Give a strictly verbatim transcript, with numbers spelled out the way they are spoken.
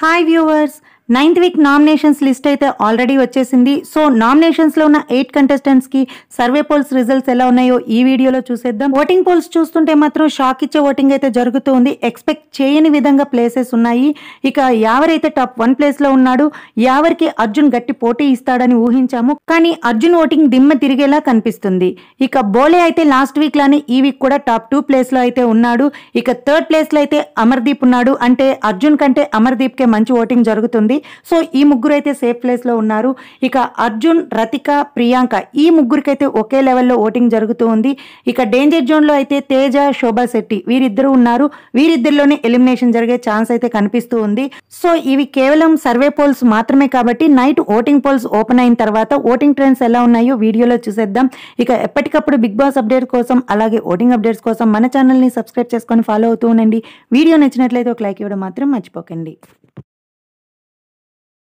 Hi viewers, ninth week nominations list అయితే already వచ్చేసింది. So నామినేషన్స్లో ఉన్న ఎయిట్ కంటెస్టెంట్స్కి సర్వే పోల్స్ రిజల్ట్స్ ఎలా ఉన్నాయో ఈ వీడియోలో చూసేద్దాం. ఓటింగ్ పోల్స్ చూస్తుంటే మాత్రం షాక్ ఇచ్చే ఓటింగ్ అయితే జరుగుతూ ఉంది. ఎక్స్పెక్ట్ చేయని విధంగా ప్లేసెస్ ఉన్నాయి. ఇక ఎవరైతే టాప్ వన్ ప్లేస్లో ఉన్నాడు, ఎవరికి అర్జున్ గట్టి పోటీ ఇస్తాడని ఊహించాము. కానీ అర్జున్ ఓటింగ్ దిమ్మ తిరిగేలా కనిపిస్తుంది. ఇక బోలే అయితే లాస్ట్ వీక్ లానే ఈ వీక్ కూడా టాప్ టూ ప్లేస్లో అయితే ఉన్నాడు. ఇక థర్డ్ ప్లేస్లో అయితే అమర్దీప్ ఉన్నాడు. అంటే అర్జున్ కంటే అమర్దీప్కే మంచి ఓటింగ్ జరుగుతుంది. సో ఈ ముగ్గురు అయితే సేఫ్ ప్లేస్ లో ఉన్నారు. ఇక అర్జున్, రతిక, ప్రియాంక ఈ ముగ్గురికైతే ఒకే లెవెల్లో ఓటింగ్ జరుగుతూ ఉంది. ఇక డేంజర్ జోన్ లో అయితే తేజ, శోభా శెట్టి వీరిద్దరూ ఉన్నారు. వీరిద్దరిలోనే ఎలిమినేషన్ జరిగే ఛాన్స్ అయితే కనిపిస్తూ ఉంది. సో ఇవి కేవలం సర్వే పోల్స్ మాత్రమే కాబట్టి నైట్ ఓటింగ్ పోల్స్ ఓపెన్ అయిన తర్వాత ఓటింగ్ ట్రెండ్స్ ఎలా ఉన్నాయో వీడియోలో చూసేద్దాం. ఇక ఎప్పటికప్పుడు బిగ్ బాస్ అప్డేట్ కోసం అలాగే ఓటింగ్ అప్డేట్స్ కోసం మన ఛానల్ ని సబ్స్క్రైబ్ చేసుకొని ఫాలో అవుతూ ఉండండి. వీడియో నచ్చినట్లయితే ఒక లైక్ ఇవ్వడం మాత్రం మర్చిపోకండి.